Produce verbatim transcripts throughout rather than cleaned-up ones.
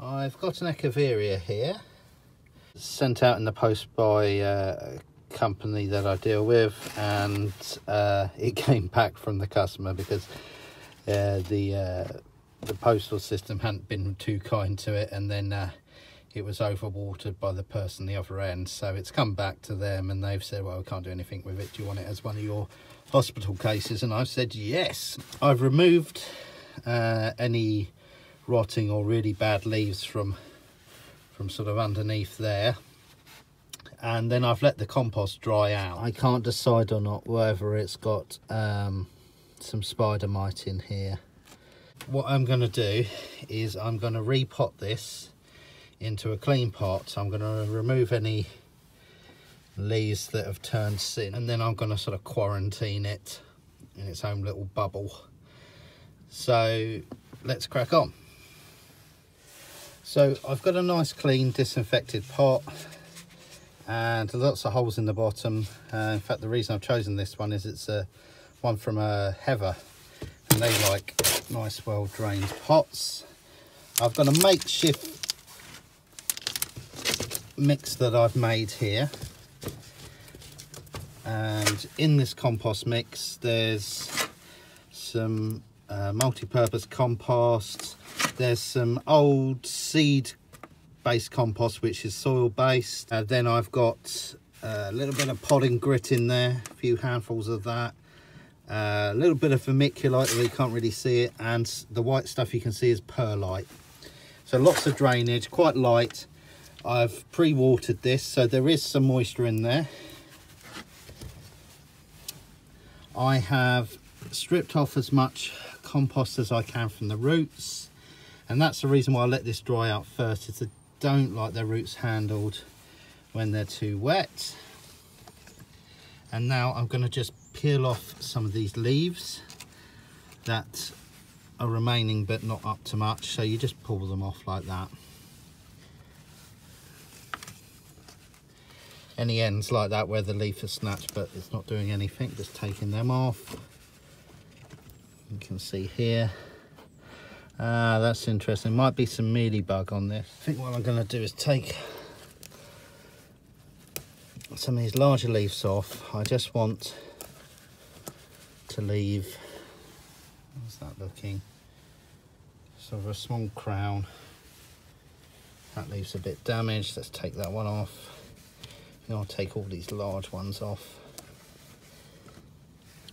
I've got an Echeveria here, sent out in the post by uh, a company that I deal with, and uh, it came back from the customer because uh, the uh, the postal system hadn't been too kind to it, and then uh, it was overwatered by the person the other end, so it's come back to them and they've said, well, we can't do anything with it, do you want it as one of your hospital cases? And I've said yes. I've removed uh, any rotting or really bad leaves from from sort of underneath there, and then I've let the compost dry out. I can't decide or not whether it's got um, some spider mite in here. What I'm going to do is I'm going to repot this into a clean pot. I'm going to remove any leaves that have turned sin, and then I'm going to sort of quarantine it in its own little bubble. So let's crack on. So I've got a nice clean disinfected pot and lots of holes in the bottom. Uh, in fact, the reason I've chosen this one is it's a one from a Hever, and they like nice well drained pots. I've got a makeshift mix that I've made here, and in this compost mix there's some uh, multi-purpose compost, there's some old seed based compost which is soil based, and then I've got a little bit of potting grit in there, a few handfuls of that, uh, a little bit of vermiculite, although you can't really see it, and the white stuff you can see is perlite. So lots of drainage, quite light. I've pre-watered this, so there is some moisture in there. I have stripped off as much compost as I can from the roots, and that's the reason why I let this dry out first, is I don't like their roots handled when they're too wet. And now I'm going to just peel off some of these leaves that are remaining but not up to much, so you just pull them off like that. Any ends like that where the leaf is snatched but it's not doing anything, just taking them off. You can see here, ah, that's interesting, might be some mealybug on this. I think what I'm going to do is take some of these larger leaves off. I just want to leave, how's that looking, sort of a small crown. That leaves a bit damaged, let's take that one off. I'll take all these large ones off.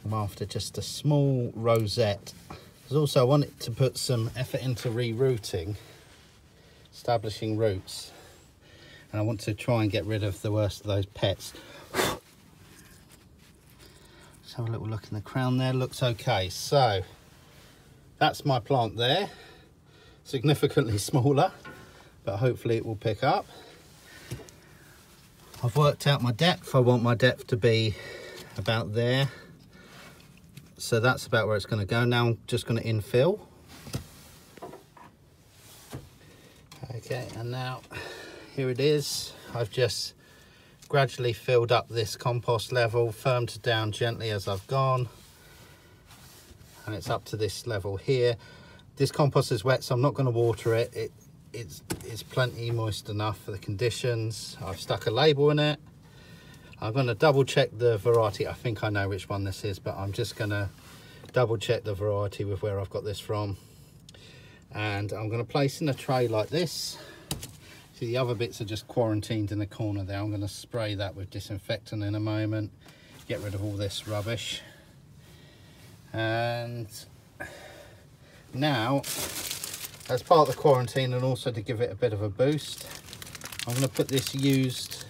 I'm after just a small rosette, because also I wanted to put some effort into re-rooting, establishing roots, and I want to try and get rid of the worst of those pets. Let's have a little look in the crown there, looks okay. So that's my plant there, significantly smaller, but hopefully it will pick up. I've worked out my depth. I want my depth to be about there, so that's about where it's going to go. Now I'm just going to infill. Okay, and now here it is. I've just gradually filled up this compost level, firmed down gently as I've gone, and it's up to this level here. This compost is wet, so I'm not going to water it. it It's, it's plenty moist enough for the conditions. I've stuck a label in it. I'm going to double check the variety. I think I know which one this is, but I'm just going to double check the variety with where I've got this from. And I'm going to place in a tray like this. See, the other bits are just quarantined in the corner there. I'm going to spray that with disinfectant in a moment, get rid of all this rubbish. And now, as part of the quarantine and also to give it a bit of a boost, I'm going to put this used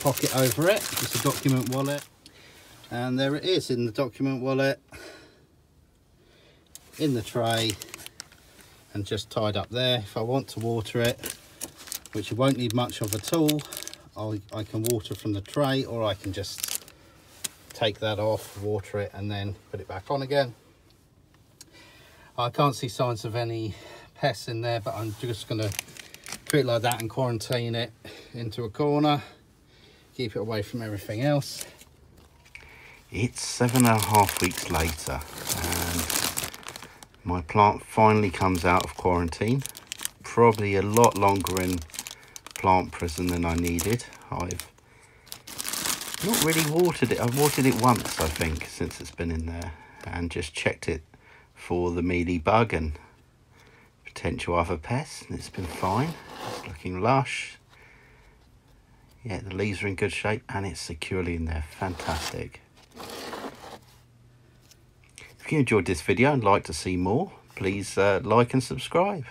pocket over it. It's a document wallet, and there it is in the document wallet, in the tray, and just tied up there. If I want to water it, which you won't need much of at all, I'll, I can water from the tray, or I can just take that off, water it, and then put it back on again. I can't see signs of any pests in there, but I'm just going to put it like that and quarantine it into a corner, keep it away from everything else. It's seven and a half weeks later, and My plant finally comes out of quarantine. Probably a lot longer in plant prison than I needed. I've not really watered it. I've watered it once, I think, since it's been in there, and just checked it for the mealy bug and potential other pests, and it's been fine. It's looking lush. Yeah, the leaves are in good shape and it's securely in there. Fantastic. If you enjoyed this video and like to see more, please uh, like and subscribe.